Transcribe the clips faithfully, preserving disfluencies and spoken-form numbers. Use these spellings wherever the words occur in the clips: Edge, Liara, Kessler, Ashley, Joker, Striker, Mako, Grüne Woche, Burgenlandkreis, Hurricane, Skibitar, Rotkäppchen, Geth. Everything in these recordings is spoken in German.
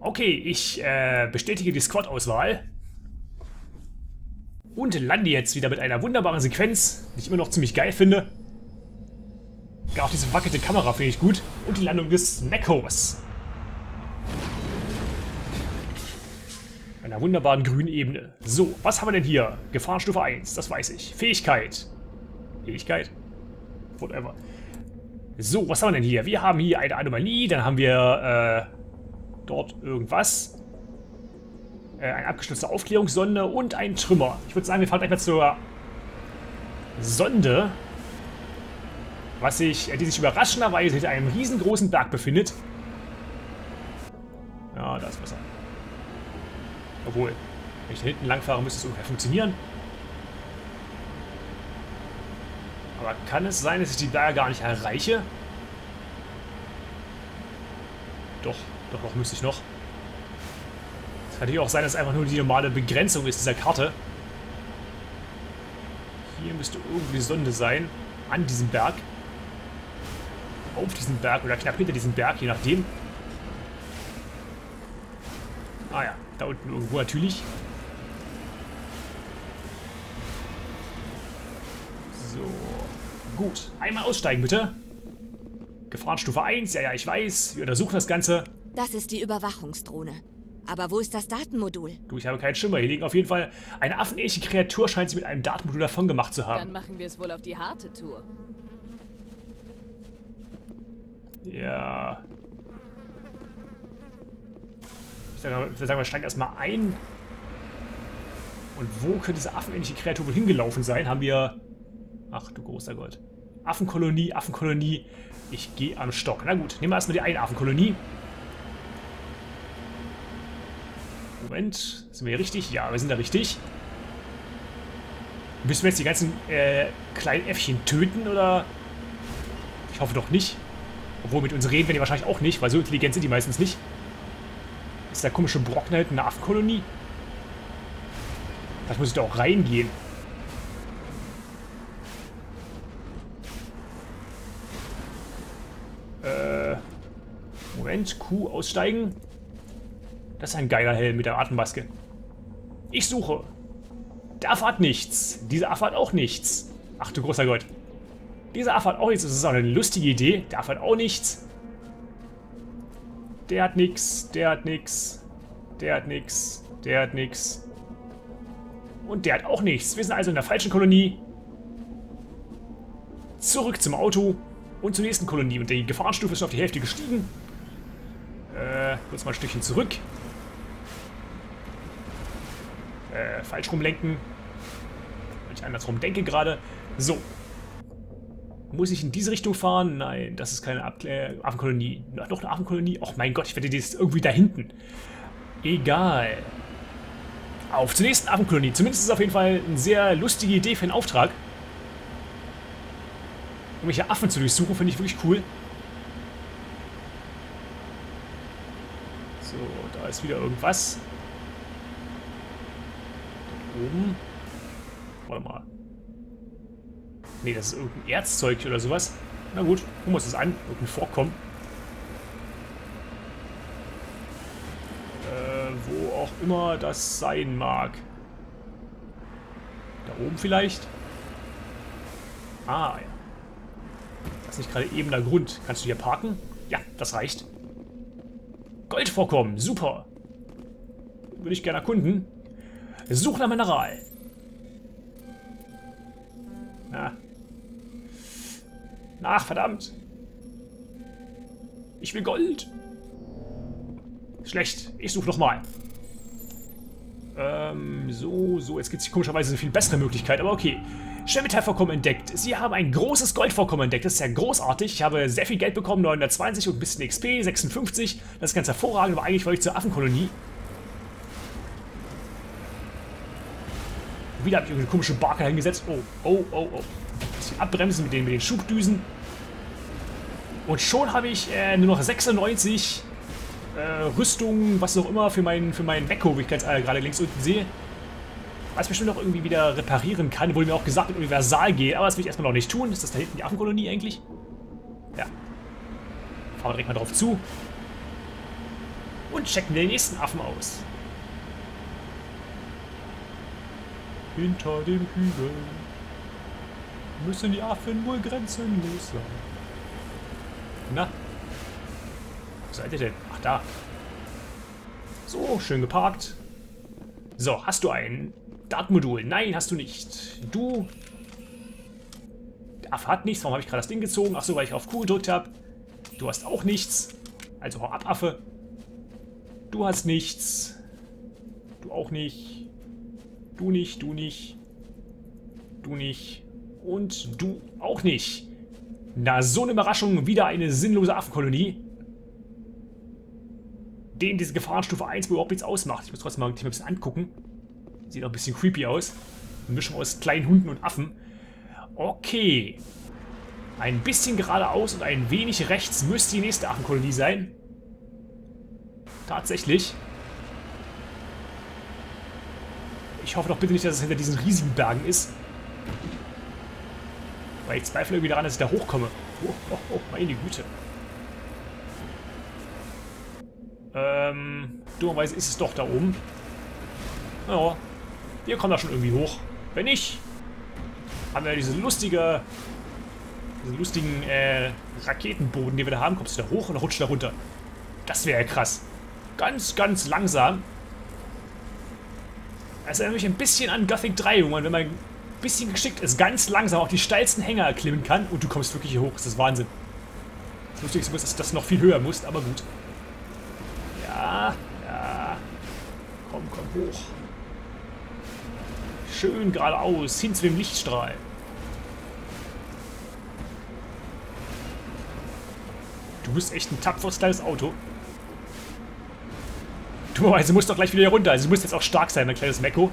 Okay, ich äh, bestätige die Squad-Auswahl. Und lande jetzt wieder mit einer wunderbaren Sequenz, die ich immer noch ziemlich geil finde. Gar auch diese wackelte Kamera finde ich gut. Und die Landung des Makos. Einer wunderbaren grünen Ebene. So, was haben wir denn hier? Gefahrenstufe eins, das weiß ich. Fähigkeit. Fähigkeit? Whatever. So, was haben wir denn hier? Wir haben hier eine Anomalie, dann haben wir äh, dort irgendwas. Eine abgestürzte Aufklärungssonde und ein Trümmer. Ich würde sagen, wir fahren gleich mal zur Sonde, was sich, die sich überraschenderweise hinter einem riesengroßen Berg befindet. Ja, da ist besser. Obwohl, wenn ich da hinten lang fahre, müsste es ungefähr funktionieren. Aber kann es sein, dass ich die Berge gar nicht erreiche? Doch, doch, doch, müsste ich noch. Kann natürlich auch sein, dass es einfach nur die normale Begrenzung ist dieser Karte. Hier müsste irgendwie Sonde sein. An diesem Berg. Auf diesem Berg oder knapp hinter diesem Berg, je nachdem. Ah ja, da unten irgendwo natürlich. So. Gut. Einmal aussteigen, bitte. Gefahrenstufe eins. Ja, ja, ich weiß. Wir untersuchen das Ganze. Das ist die Überwachungsdrohne. Aber wo ist das Datenmodul? Du, ich habe keinen Schimmer. Hier liegen auf jeden Fall eine affenähnliche Kreatur, scheint sie mit einem Datenmodul davon gemacht zu haben. Dann machen wir es wohl auf die harte Tour. Ja. Ich würde sagen, wir steigen erstmal ein. Und wo könnte diese affenähnliche Kreatur wohl hingelaufen sein? Haben wir... Ach du großer Gott. Affenkolonie, Affenkolonie. Ich gehe am Stock. Na gut, nehmen wir erstmal die eine Affenkolonie. Moment, sind wir hier richtig? Ja, wir sind da richtig. Müssen wir jetzt die ganzen äh, kleinen Äffchen töten, oder? Ich hoffe doch nicht. Obwohl, mit uns reden wir die wahrscheinlich auch nicht, weil so intelligent sind die meistens nicht. Ist der komische Brocken halt eine Affenkolonie? Vielleicht muss ich da auch reingehen. Äh, Moment, Kuh aussteigen. Das ist ein geiler Helm mit der Atemmaske. Ich suche. Der Affe hat nichts. Dieser Affe hat auch nichts. Ach du großer Gott. Dieser Affe hat auch nichts. Das ist auch eine lustige Idee. Der Affe hat auch nichts. Der hat nichts. Der hat nichts. Der hat nichts. Der hat nichts. Und der hat auch nichts. Wir sind also in der falschen Kolonie. Zurück zum Auto und zur nächsten Kolonie. Und die Gefahrenstufe ist schon auf die Hälfte gestiegen. Äh, kurz mal ein Stückchen zurück. Äh, falsch rumlenken. Weil ich andersrum denke gerade. So. Muss ich in diese Richtung fahren? Nein, das ist keine Ab äh, Affenkolonie. Noch eine Affenkolonie? Och mein Gott, ich werde die jetzt irgendwie da hinten. Egal. Auf zur nächsten Affenkolonie. Zumindest ist es auf jeden Fall eine sehr lustige Idee für einen Auftrag. Um mich ja Affen zu durchsuchen, finde ich wirklich cool. So, da ist wieder irgendwas. Oben. Warte mal. Ne, das ist irgendein Erzzeug oder sowas. Na gut, gucken wir uns das an. Irgendein Vorkommen. Äh, wo auch immer das sein mag. Da oben vielleicht? Ah, ja. Das ist nicht gerade ebener Grund. Kannst du hier parken? Ja, das reicht. Goldvorkommen, super. Würde ich gerne erkunden. Such nach Mineral. Na. Ach, verdammt. Ich will Gold. Schlecht, ich suche nochmal. Ähm, so, so, jetzt gibt es komischerweise eine viel bessere Möglichkeit, aber okay. Schwermetallvorkommen entdeckt. Sie haben ein großes Goldvorkommen entdeckt. Das ist ja großartig. Ich habe sehr viel Geld bekommen, neunhundertzwanzig und ein bisschen X P, sechsundfünfzig. Das ist ganz hervorragend, aber eigentlich wollte ich zur Affenkolonie. Wieder habe ich irgendeine komische Barke hingesetzt. Oh, oh, oh, oh. Ein bisschen abbremsen mit den, mit den Schubdüsen. Und schon habe ich äh, nur noch sechsundneunzig äh, Rüstungen, was auch immer, für meinen für meinen Mako, wie ich ganz äh, gerade links unten sehe. Was ich bestimmt noch irgendwie wieder reparieren kann, wurde mir auch gesagt, mit Universal geht, aber das will ich erstmal noch nicht tun. Ist das da hinten die Affenkolonie eigentlich? Ja. Fahren wir direkt mal drauf zu. Und und checken wir den nächsten Affen aus. Hinter dem Hügel müssen die Affen wohl grenzenlos sein. Na? Wo seid ihr denn? Ach, da. So, schön geparkt. So, hast du ein Dartmodul? Nein, hast du nicht. Du... Der Affe hat nichts. Warum habe ich gerade das Ding gezogen? Ach so, weil ich auf Q gedrückt habe. Du hast auch nichts. Also hau ab, Affe. Du hast nichts. Du auch nicht. Du nicht, du nicht. Du nicht. Und du auch nicht. Na, so eine Überraschung. Wieder eine sinnlose Affenkolonie. Den diese Gefahrenstufe eins überhaupt nichts ausmacht. Ich muss trotzdem mal ein bisschen angucken. Sieht auch ein bisschen creepy aus. Eine Mischung aus kleinen Hunden und Affen. Okay. Ein bisschen geradeaus und ein wenig rechts müsste die nächste Affenkolonie sein. Tatsächlich. Ich hoffe doch bitte nicht, dass es hinter diesen riesigen Bergen ist. Weil ich zweifle irgendwie daran, dass ich da hochkomme. Oh, oh, oh, meine Güte. Ähm, dummerweise ist es doch da oben. Naja, wir kommen da schon irgendwie hoch. Wenn nicht, haben wir diese lustige... diesen lustigen äh, Raketenboden, den wir da haben, kommst du da hoch und rutscht da runter. Das wäre ja krass. Ganz, ganz langsam. Das erinnert mich ein bisschen an Gothic drei, wo man, wenn man ein bisschen geschickt ist, ganz langsam auch die steilsten Hänger erklimmen kann und du kommst wirklich hier hoch. Das ist Wahnsinn. Das Lustigste ist, dass du das noch viel höher musst, aber gut. Ja, ja. Komm, komm hoch. Schön geradeaus, hin zu dem Lichtstrahl. Du bist echt ein tapferes kleines Auto. Dummerweise musst du doch gleich wieder hier runter. Also du musst jetzt auch stark sein, mein kleines Mako.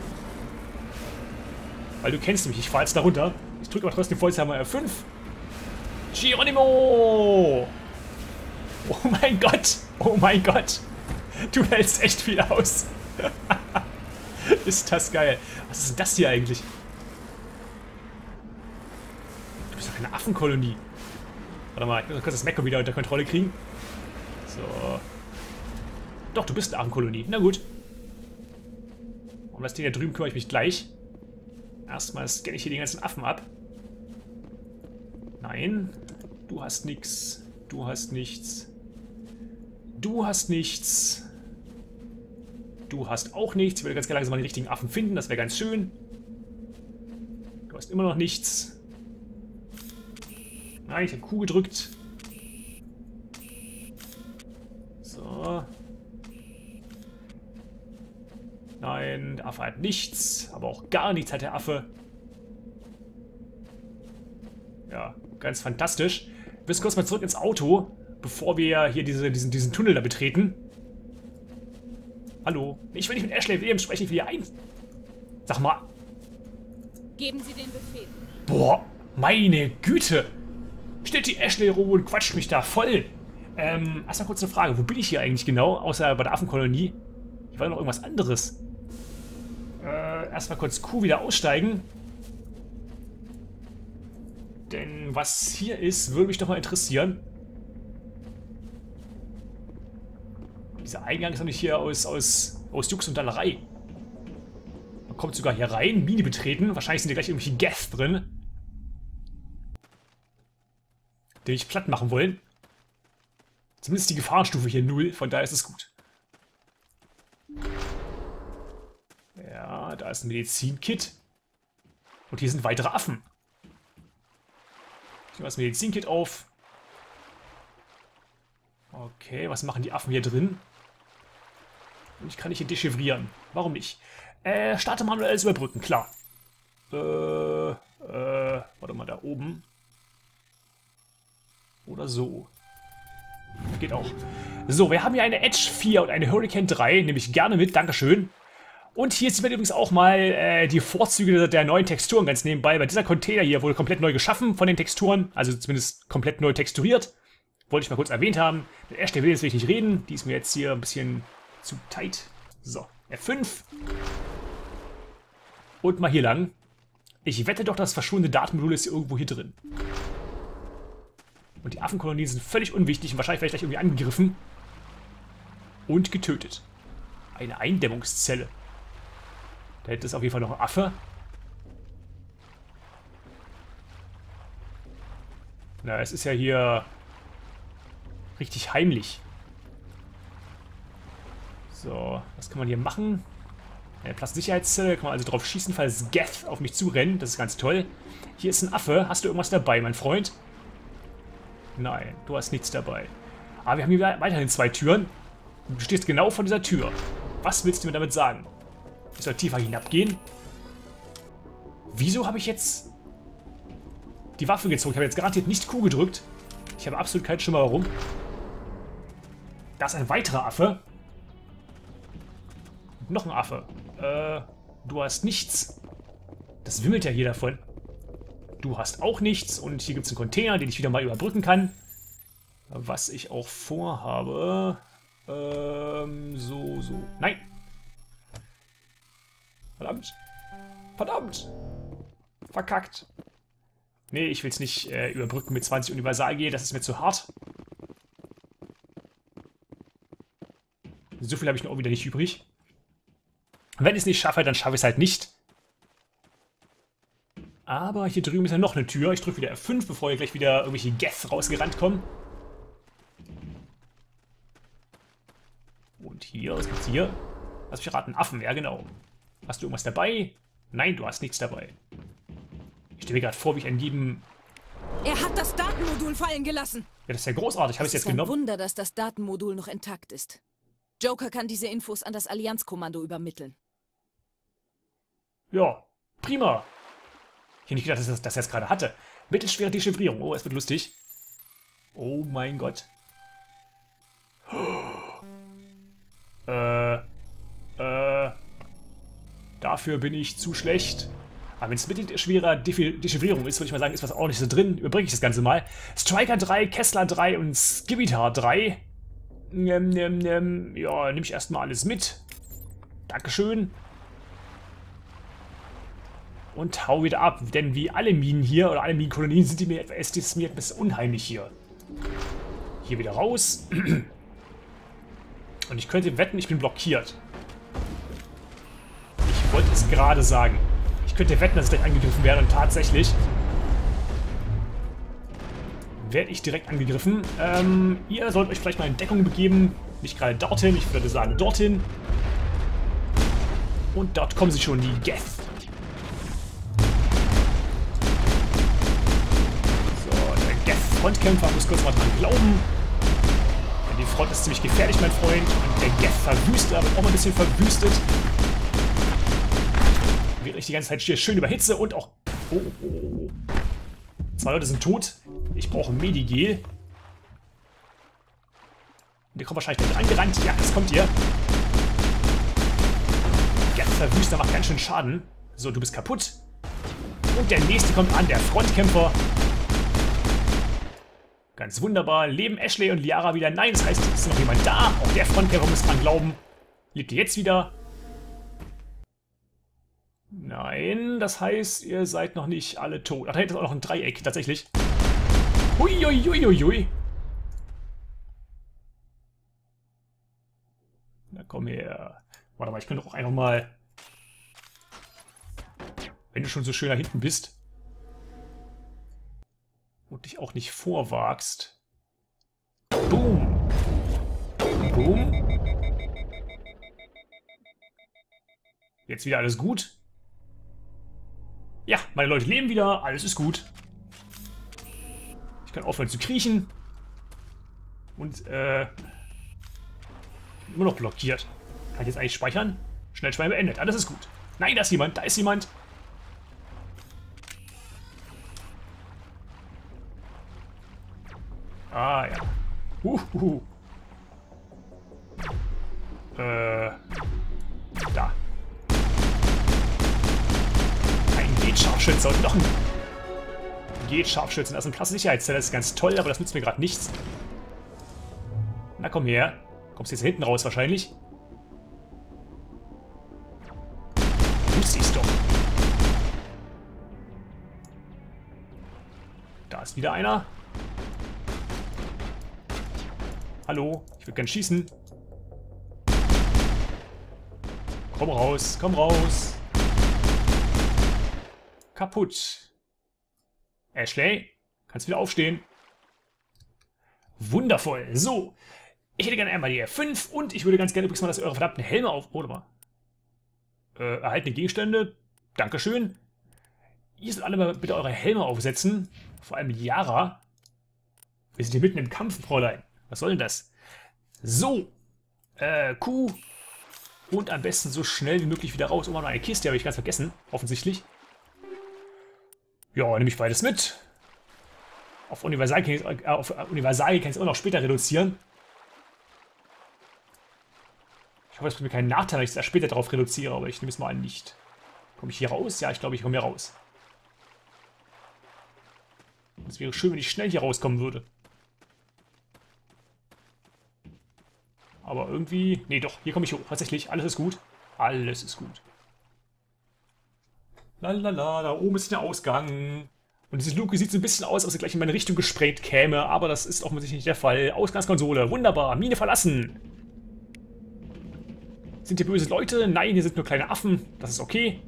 Weil du kennst mich. Ich fahre jetzt da runter. Ich drücke aber trotzdem Vollhammer F fünf. Geronimo! Oh mein Gott! Oh mein Gott! Du hältst echt viel aus. Ist das geil. Was ist denn das hier eigentlich? Du bist doch eine Affenkolonie. Warte mal, ich muss kurz das Mako wieder unter Kontrolle kriegen. So. Doch, du bist eine Affenkolonie. Na gut. Um das Ding da drüben kümmere ich mich gleich. Erstmal scanne ich hier den ganzen Affen ab. Nein. Du hast nichts. Du hast nichts. Du hast nichts. Du hast auch nichts. Ich würde ganz gerne langsam mal den richtigen Affen finden. Das wäre ganz schön. Du hast immer noch nichts. Nein, ich habe Q gedrückt. So. Nein, der Affe hat nichts. Aber auch gar nichts hat der Affe. Ja, ganz fantastisch. Wir müssen kurz mal zurück ins Auto, bevor wir hier diese, diesen, diesen Tunnel da betreten. Hallo. Ich will nicht mit Ashley eben sprechen, ich will hier ein. Sag mal. Geben Sie den Befehl. Boah, meine Güte. Steht die Ashley rum und quatscht mich da voll. Ähm, erstmal kurz eine Frage. Wo bin ich hier eigentlich genau? Außer bei der Affenkolonie. Hier war noch irgendwas anderes. Äh, erstmal kurz Q wieder aussteigen. Denn was hier ist, würde mich doch mal interessieren. Dieser Eingang ist nämlich hier aus, aus, aus Jux und Dallerei. Man kommt sogar hier rein, Mine betreten. Wahrscheinlich sind hier gleich irgendwelche Geth drin. Den ich platt machen wollen. Zumindest die Gefahrenstufe hier null, von daher ist es gut. Ja, da ist ein Medizinkit. Und hier sind weitere Affen. Ich nehme das Medizinkit auf. Okay, was machen die Affen hier drin? Und ich kann nicht hier dechiffrieren. Warum nicht? Äh, starte manuelles Überbrücken, klar. Äh, äh, warte mal, da oben. Oder so. Geht auch. So, wir haben hier eine Edge vier und eine Hurricane drei. Nehme ich gerne mit. Dankeschön. Und hier sieht man übrigens auch mal äh, die Vorzüge der neuen Texturen ganz nebenbei. Bei dieser Container hier wurde komplett neu geschaffen von den Texturen. Also zumindest komplett neu texturiert. Wollte ich mal kurz erwähnt haben. Mit Ashley will jetzt will ich nicht reden. Die ist mir jetzt hier ein bisschen zu tight. So, F fünf. Und mal hier lang. Ich wette doch, das verschwundene Datenmodul ist hier irgendwo hier drin. Und die Affenkolonien sind völlig unwichtig und wahrscheinlich werde ich gleich irgendwie angegriffen. und getötet. Eine Eindämmungszelle. Da hätte es auf jeden Fall noch einen Affe. Na, es ist ja hier richtig heimlich. So, was kann man hier machen? Eine Plastsicherheitszelle, kann man also drauf schießen, falls Geth auf mich zurennt. Das ist ganz toll. Hier ist ein Affe. Hast du irgendwas dabei, mein Freund? Nein, du hast nichts dabei. Aber wir haben hier weiterhin zwei Türen. Du stehst genau vor dieser Tür. Was willst du mir damit sagen? Ich soll tiefer hinabgehen. Wieso habe ich jetzt die Waffe gezogen? Ich habe jetzt garantiert nicht Q gedrückt. Ich habe absolut keinen Schimmer herum. Da ist ein weiterer Affe. Und noch ein Affe. Äh, du hast nichts. Das wimmelt ja hier davon. Du hast auch nichts. Und hier gibt es einen Container, den ich wieder mal überbrücken kann. Was ich auch vorhabe. Ähm, so, so. Nein! Verdammt! Verdammt! Verkackt! Nee, ich will es nicht äh, überbrücken mit zwanzig Universalgear, das ist mir zu hart. So viel habe ich noch auch wieder nicht übrig. Wenn ich es nicht schaffe, dann schaffe ich es halt nicht. Aber hier drüben ist ja noch eine Tür. Ich drücke wieder F fünf, bevor hier gleich wieder irgendwelche Geth rausgerannt kommen. Und hier, was gibt's hier? Lass mich raten, Affen, ja genau. Hast du irgendwas dabei? Nein, du hast nichts dabei. Ich stelle mir gerade vor, wie ich an jedem... Er hat das Datenmodul fallen gelassen! Ja, das ist ja großartig, habe ich es jetzt genommen. Es ist ein Wunder, dass das Datenmodul noch intakt ist. Joker kann diese Infos an das Allianzkommando übermitteln. Ja, prima. Ich hätte nicht gedacht, dass ich das jetzt gerade hatte. Mittelschwere Dechiffrierung. Oh, es wird lustig. Oh mein Gott. Oh. Äh, äh, dafür bin ich zu schlecht. Aber wenn es mit schwerer Dechiffrierung ist, würde ich mal sagen, ist was auch nicht so drin. Überbringe ich das Ganze mal. Striker drei, Kessler drei und Skibitar drei. Ähm, ähm, ähm, ja, nehme ich erstmal alles mit. Dankeschön. Und hau wieder ab, denn wie alle Minen hier, oder alle Minenkolonien, sind die mir etwas, ist es mir etwas unheimlich hier. Hier wieder raus. Und ich könnte wetten, ich bin blockiert. Ich wollte es gerade sagen. Ich könnte wetten, dass ich direkt angegriffen werde. Und tatsächlich werde ich direkt angegriffen. Ähm, ihr sollt euch vielleicht mal in Deckung begeben. Nicht gerade dorthin, ich würde sagen dorthin. Und dort kommen sie schon, die Geth. So, der Geth-Frontkämpfer muss kurz mal dran glauben. Die Front ist ziemlich gefährlich, mein Freund. Und der Geth verwüstet, aber auch mal ein bisschen verwüstet. Während ich die ganze Zeit hier schön überhitze und auch... Oh, oh, oh. Zwei Leute sind tot. Ich brauche Medigel. Der kommt wahrscheinlich direkt angerannt. Ja, das kommt hier. Geth verwüster macht ganz schön Schaden. So, du bist kaputt. Und der nächste kommt an, der Frontkämpfer. Ganz wunderbar. Leben Ashley und Liara wieder? Nein, das heißt, es ist noch jemand da. Auch der Frontkämpfer muss dran glauben. Lebt ihr jetzt wieder? Nein, das heißt, ihr seid noch nicht alle tot. Ach, da ist auch noch ein Dreieck, tatsächlich. Huiuiuiui. Na komm her. Warte mal, ich könnte auch einfach mal... Wenn du schon so schön da hinten bist... Und dich auch nicht vorwagst. Boom! Boom! Jetzt wieder alles gut? Ja, meine Leute leben wieder, alles ist gut. Ich kann aufhören zu kriechen. Und, äh... immer noch blockiert. Kann ich jetzt eigentlich speichern? Schnellspeichern beendet, alles ist gut. Nein, da ist jemand, da ist jemand. Ah, ja. Huhuhu. Äh. Da. Ein Geht-Scharfschützer und noch ein Geht-Scharfschützen. Das ist eine klasse Sicherheitszelle. Das ist ganz toll, aber das nützt mir gerade nichts. Na komm her. Kommst jetzt hinten raus wahrscheinlich. Du siehst doch. Da ist wieder einer. Hallo, ich würde gern schießen. Komm raus, komm raus. Kaputt. Ashley, kannst wieder aufstehen. Wundervoll. So, ich hätte gerne einmal die R fünf und ich würde ganz gerne übrigens mal, dass ihr eure verdammten Helme auf... Oder mal. Äh, erhaltene Gegenstände. Dankeschön. Ihr sollt alle mal bitte eure Helme aufsetzen. Vor allem Liara. Wir sind hier mitten im Kampf, Fräulein. Was soll denn das? So. Äh, Kuh. Und am besten so schnell wie möglich wieder raus. Oh, noch eine Kiste, habe ich ganz vergessen. Offensichtlich. Ja, nehme ich beides mit. Auf Universalien kann ich äh, es auch noch später reduzieren. Ich hoffe, das bringt mir keinen Nachteil, wenn ich es erst später darauf reduziere. Aber ich nehme es mal an, nicht. Komme ich hier raus? Ja, ich glaube, ich komme hier raus. Es wäre schön, wenn ich schnell hier rauskommen würde. Aber irgendwie... Nee, doch. Hier komme ich hoch. Tatsächlich. Alles ist gut. Alles ist gut. Lalala. Da oben ist der Ausgang. Und dieses Luke sieht so ein bisschen aus, als ob sie gleich in meine Richtung gesprengt käme. Aber das ist offensichtlich nicht der Fall. Ausgangskonsole. Wunderbar. Mine verlassen. Sind hier böse Leute? Nein, hier sind nur kleine Affen. Das ist okay.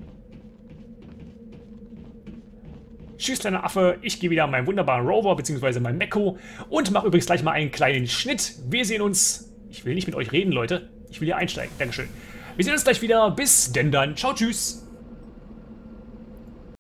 Tschüss, kleiner Affe. Ich gehe wieder an meinen wunderbaren Rover, beziehungsweise meinen Mako. Und mache übrigens gleich mal einen kleinen Schnitt. Wir sehen uns... Ich will nicht mit euch reden, Leute. Ich will hier einsteigen. Dankeschön. Wir sehen uns gleich wieder. Bis denn dann. Ciao, tschüss.